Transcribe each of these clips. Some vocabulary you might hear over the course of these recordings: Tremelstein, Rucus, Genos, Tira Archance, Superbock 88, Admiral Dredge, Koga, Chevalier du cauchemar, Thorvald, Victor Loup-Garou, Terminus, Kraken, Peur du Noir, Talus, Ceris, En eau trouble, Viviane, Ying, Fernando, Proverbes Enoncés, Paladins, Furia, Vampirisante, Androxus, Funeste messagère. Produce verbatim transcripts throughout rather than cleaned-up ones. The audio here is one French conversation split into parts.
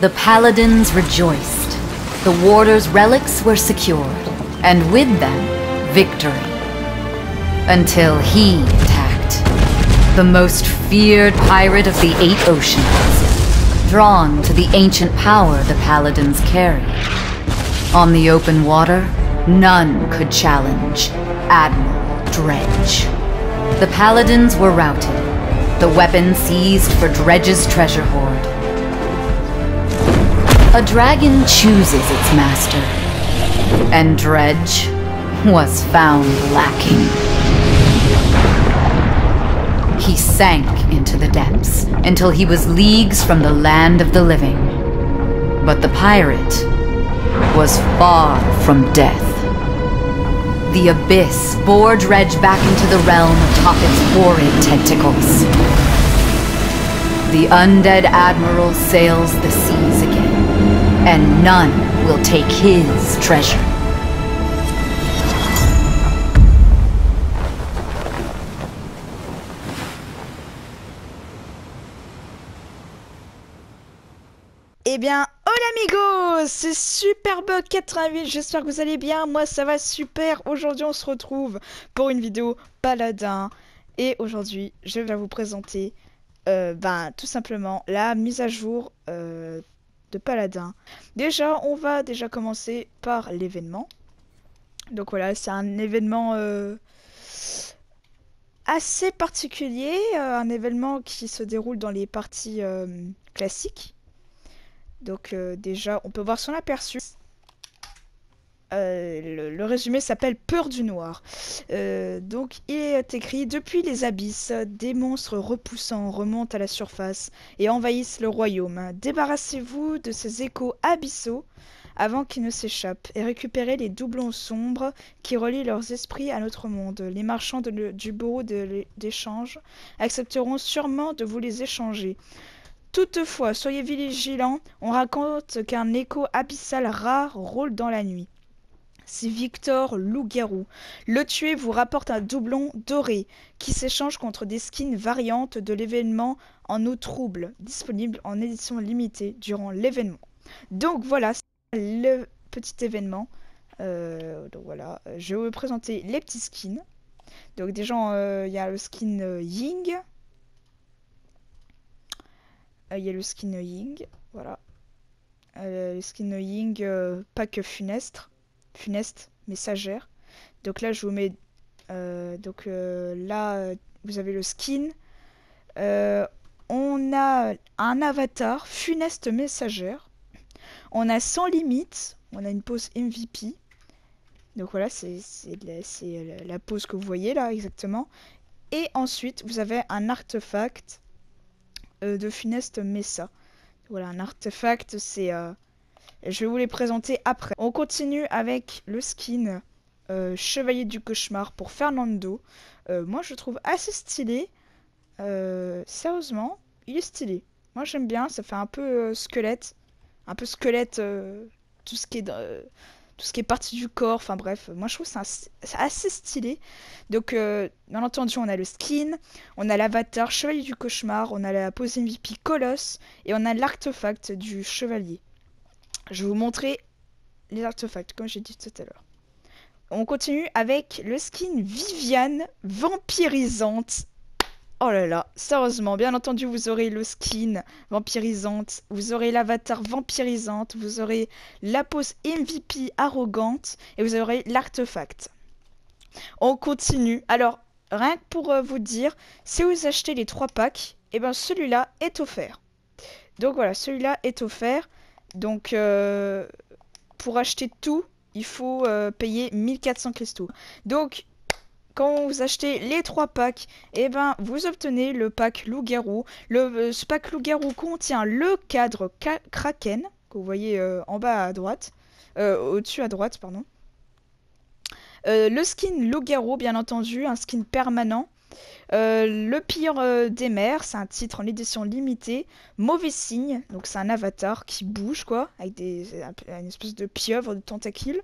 The Paladins rejoiced. The warder's relics were secured, and with them, victory. Until he attacked. The most feared pirate of the Eight Oceans, drawn to the ancient power the Paladins carry. On the open water, none could challenge Admiral Dredge. The Paladins were routed, the weapon seized for Dredge's treasure hoard. A dragon chooses its master, and Dredge was found lacking. He sank into the depths until he was leagues from the land of the living. But the pirate was far from death. The abyss bore Dredge back into the realm atop its horrid tentacles. The undead admiral sails the seas again, and none will take his treasure. Eh bien, hola amigos, c'est Superbug quatre-vingt-huit, j'espère que vous allez bien, moi ça va super. Aujourd'hui on se retrouve pour une vidéo paladin, et aujourd'hui je vais vous présenter euh, ben, tout simplement la mise à jour euh, de paladin. Déjà on va déjà commencer par l'événement, donc voilà, c'est un événement euh, assez particulier, euh, un événement qui se déroule dans les parties euh, classiques. Donc euh, déjà, on peut voir son aperçu. Euh, le, le résumé s'appelle Peur du Noir. Euh, donc il est écrit: depuis les abysses, des monstres repoussants remontent à la surface et envahissent le royaume. Débarrassez-vous de ces échos abyssaux avant qu'ils ne s'échappent et récupérez les doublons sombres qui relient leurs esprits à notre monde. Les marchands de le, du bureau d'échange accepteront sûrement de vous les échanger. Toutefois, soyez vigilants, on raconte qu'un écho abyssal rare rôle dans la nuit. C'est Victor Loup-Garou. Le tuer vous rapporte un doublon doré qui s'échange contre des skins variantes de l'événement En eau trouble, disponible en édition limitée durant l'événement. Donc voilà, c'est le petit événement. Euh, donc voilà, je vais vous présenter les petits skins. Donc déjà, il euh, y a le skin euh, Ying. Il y a le skin Ying, voilà. Euh, le skin Ying, euh, pack funeste, funeste messagère. Donc là, je vous mets. Euh, donc euh, là, vous avez le skin. Euh, on a un avatar funeste messagère. On a sans limite. On a une pose M V P. Donc voilà, c'est la, la pose que vous voyez là exactement. Et ensuite, vous avez un artefact de funeste Messa. Voilà, un artefact, c'est... Euh... Je vais vous les présenter après. On continue avec le skin euh, Chevalier du cauchemar pour Fernando. Euh, moi, je le trouve assez stylé. Euh, sérieusement, il est stylé. Moi, j'aime bien, ça fait un peu euh, squelette. Un peu squelette, euh, tout ce qui est... Euh, tout ce qui est partie du corps, enfin bref, moi je trouve c'est assez stylé. Donc euh, bien entendu on a le skin, on a l'avatar Chevalier du cauchemar, on a la pose M V P Colosse et on a l'artefact du Chevalier. Je vais vous montrer les artefacts comme j'ai dit tout à l'heure. On continue avec le skin Viviane Vampirisante. Oh là là, sérieusement, bien entendu, vous aurez le skin vampirisante, vous aurez l'avatar vampirisante, vous aurez la pose M V P arrogante et vous aurez l'artefact. On continue. Alors, rien que pour euh, vous dire, si vous achetez les trois packs, et eh bien celui-là est offert. Donc voilà, celui-là est offert. Donc, euh, pour acheter tout, il faut euh, payer mille quatre cents cristaux. Donc... Quand vous achetez les trois packs, et eh ben vous obtenez le pack loup-garou. Le, ce pack loup-garou contient le cadre Kraken, que vous voyez euh, en bas à droite, euh, au-dessus à droite, pardon. Euh, le skin loup-garou, bien entendu, un skin permanent. Euh, le pire euh, des mers, c'est un titre en édition limitée. Mauvais signe, donc c'est un avatar qui bouge quoi, avec des, une espèce de pieuvre, de tentacule.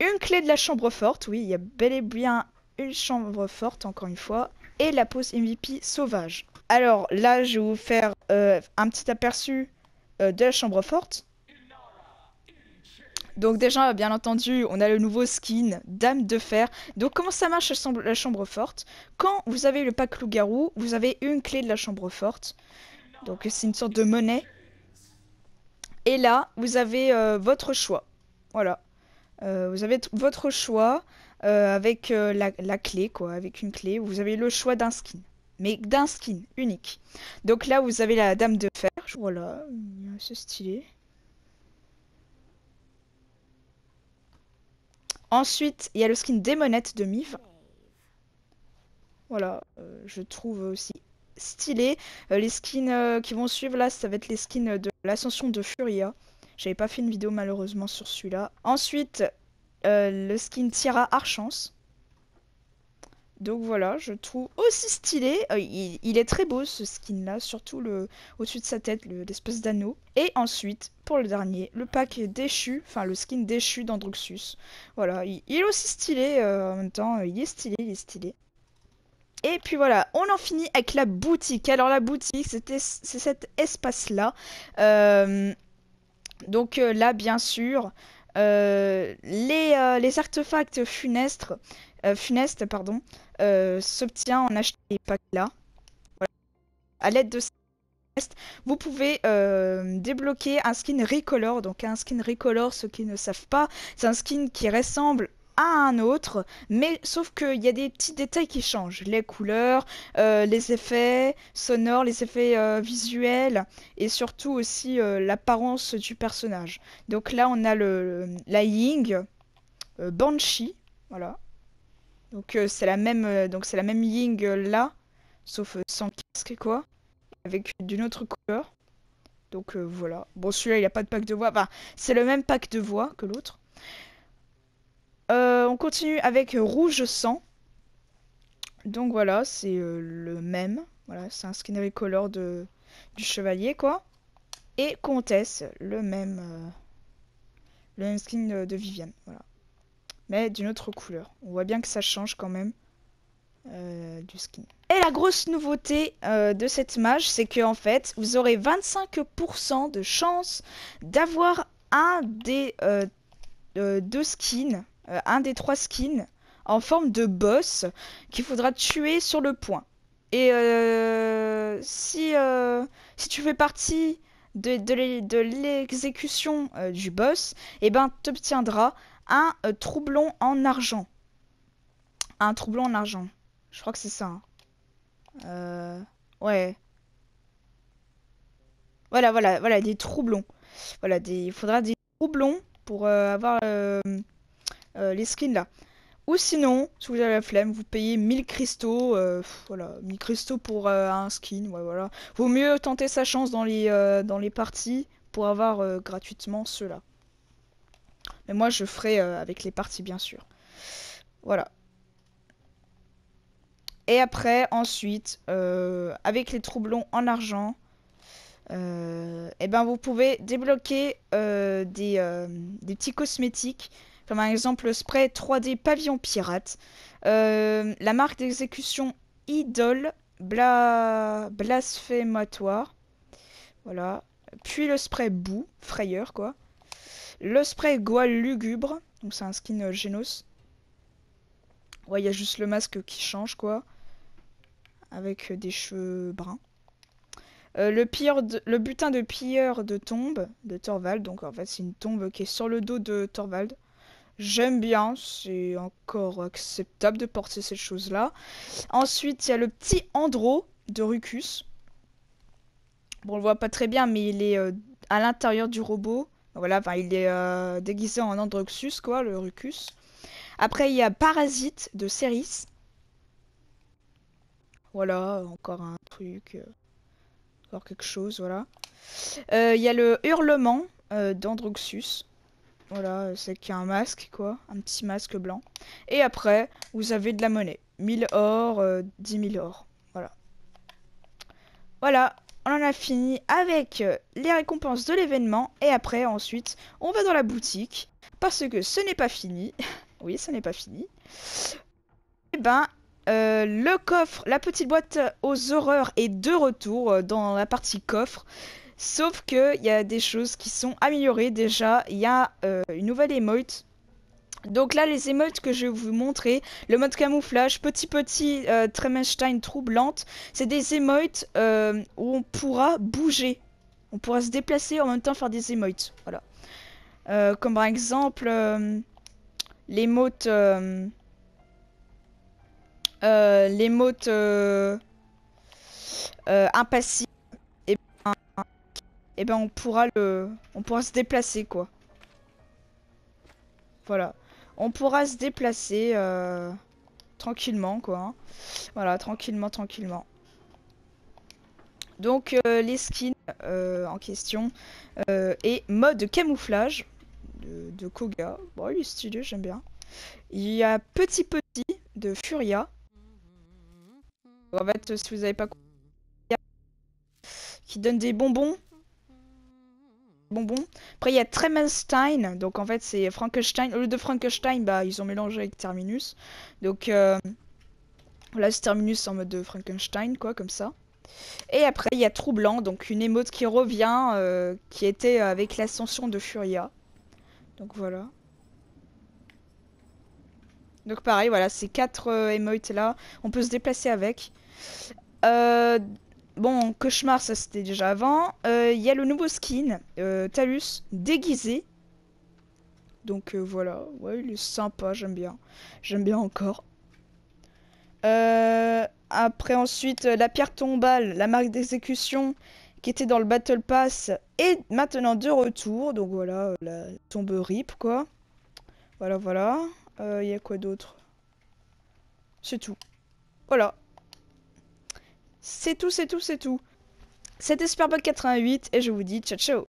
Une clé de la chambre forte, oui, il y a bel et bien... Une chambre forte, encore une fois, et la pose M V P sauvage. Alors là, je vais vous faire euh, un petit aperçu euh, de la chambre forte. Donc déjà, bien entendu, on a le nouveau skin, Dame de Fer. Donc comment ça marche la chambre forte? Quand vous avez le pack loup-garou, vous avez une clé de la chambre forte. Donc c'est une sorte de monnaie. Et là, vous avez euh, votre choix. Voilà. Euh, vous avez votre choix euh, avec euh, la, la clé, quoi. Avec une clé, vous avez le choix d'un skin. Mais d'un skin unique. Donc là, vous avez la Dame de Fer. Voilà, c'est stylé. Ensuite, il y a le skin Démonette de Miv. Voilà, euh, je trouve aussi stylé. Euh, les skins euh, qui vont suivre là, ça va être les skins de l'Ascension de Furia. J'avais pas fait une vidéo malheureusement sur celui-là. Ensuite, euh, le skin Tira Archance. Donc voilà, je trouve aussi stylé. Euh, il, il est très beau ce skin-là, surtout le au-dessus de sa tête, l'espèce le, d'anneau. Et ensuite, pour le dernier, le pack déchu, enfin le skin déchu d'Androxus. Voilà, il, il est aussi stylé euh, en même temps. Il est stylé, il est stylé. Et puis voilà, on en finit avec la boutique. Alors la boutique, c'est cet espace-là. Euh, donc euh, là, bien sûr, euh, les, euh, les artefacts funestes. Euh, funeste, pardon, euh, s'obtient en achetant les packs là. Voilà. À l'aide de ces funestes, vous pouvez euh, débloquer un skin Recolor. Donc un skin Recolor, ceux qui ne savent pas, c'est un skin qui ressemble à un autre, mais sauf qu'il y a des petits détails qui changent. Les couleurs, euh, les effets sonores, les effets euh, visuels, et surtout aussi euh, l'apparence du personnage. Donc là, on a le, la Ying, euh, Banshee, voilà. Donc euh, c'est la même euh, donc c'est la même Ying euh, là, sauf euh, sans casque quoi, avec d'une autre couleur. Donc euh, voilà. Bon, celui-là il a pas de pack de voix. Enfin, c'est le même pack de voix que l'autre. Euh, on continue avec Rouge Sang. Donc voilà, c'est euh, le même. Voilà, c'est un skin Recolor de du chevalier quoi. Et Comtesse, le même euh, le même skin de, de Viviane. Voilà. Mais d'une autre couleur. On voit bien que ça change quand même euh, du skin. Et la grosse nouveauté euh, de cette mage, c'est que en fait, vous aurez vingt-cinq pour cent de chance d'avoir un des euh, euh, deux skins, euh, un des trois skins en forme de boss qu'il faudra tuer sur le point. Et euh, si, euh, si tu fais partie de, de l'exécution euh, du boss, eh ben, tu obtiendras un euh, troublon en argent. Un troublon en argent. Je crois que c'est ça. Hein. Euh, ouais. Voilà, voilà, voilà, des troublons. Voilà, des, il faudra des troublons pour euh, avoir euh, euh, les skins là. Ou sinon, si vous avez la flemme, vous payez mille cristaux. Euh, voilà, mille cristaux pour euh, un skin. Ouais, voilà. Vaut mieux tenter sa chance dans les, euh, dans les parties pour avoir euh, gratuitement ceux-là. Mais moi, je ferai euh, avec les parties, bien sûr. Voilà. Et après, ensuite, euh, avec les troublons en argent, euh, et ben vous pouvez débloquer euh, des, euh, des petits cosmétiques, comme par exemple le spray trois D Pavillon Pirate, euh, la marque d'exécution Idole bla... Blasphématoire, voilà. Puis le spray Boue, Frayeur, quoi. Le spray Goal Lugubre, donc c'est un skin euh, Genos. Ouais, il y a juste le masque qui change, quoi. Avec euh, des cheveux bruns. Euh, le, pire de... le butin de pilleur de tombe de Thorvald. Donc en fait, c'est une tombe qui est sur le dos de Thorvald. J'aime bien, c'est encore acceptable de porter cette chose-là. Ensuite, il y a le petit Andro de Rucus. Bon, on le voit pas très bien, mais il est euh, à l'intérieur du robot. Voilà, enfin, il est euh, déguisé en Androxus, quoi, le Rucus. Après, il y a Parasite de Ceris. Voilà, encore un truc. Euh, encore quelque chose, voilà. Euh, il y a le Hurlement euh, d'Androxus. Voilà, c'est qu'un masque, quoi. Un petit masque blanc. Et après, vous avez de la monnaie. mille or, euh, dix mille or. Voilà. Voilà. On en a fini avec les récompenses de l'événement. Et après, ensuite, on va dans la boutique. Parce que ce n'est pas fini. Oui, ce n'est pas fini. Et ben, euh, le coffre, la petite boîte aux horreurs est de retour dans la partie coffre. Sauf qu'il y a des choses qui sont améliorées déjà. Il y a euh, une nouvelle émote. Donc là, les émeutes que je vais vous montrer, le mode camouflage, petit petit euh, Tremelstein troublante, c'est des émeutes euh, où on pourra bouger. On pourra se déplacer en même temps faire des émeutes. Voilà. Euh, comme par exemple, euh, l'émote... Euh, euh, l'émote... Euh, euh, impassible. Et ben, et ben on pourra le... On pourra se déplacer, quoi. Voilà. On pourra se déplacer euh, tranquillement, quoi. Hein. Voilà, tranquillement, tranquillement. Donc, euh, les skins euh, en question. Euh, et mode camouflage de, de Koga. Bon, il est stylé, j'aime bien. Il y a Petit Petit de Furia. En fait, si vous n'avez pas compris, qui donne des bonbons. Bonbons. Après il y a Tremelstein, donc en fait c'est Frankenstein. Au lieu de Frankenstein, bah ils ont mélangé avec Terminus. Donc euh, là c'est Terminus en mode de Frankenstein, quoi, comme ça. Et après il y a Troublant, donc une émote qui revient, euh, qui était avec l'ascension de Furia. Donc voilà. Donc pareil, voilà, ces quatre euh, émotes là, on peut se déplacer avec. Euh... Bon, cauchemar, ça c'était déjà avant. Il euh, y a le nouveau skin, euh, Talus, déguisé. Donc euh, voilà, ouais, il est sympa, j'aime bien. J'aime bien encore. Euh, après ensuite, la pierre tombale, la marque d'exécution, qui était dans le Battle Pass, est maintenant de retour. Donc voilà, la tombe rip, quoi. Voilà, voilà. Il euh, y a quoi d'autre? C'est tout. Voilà. C'est tout, c'est tout, c'est tout. C'était Superbug quatre-vingt-huit et je vous dis ciao ciao.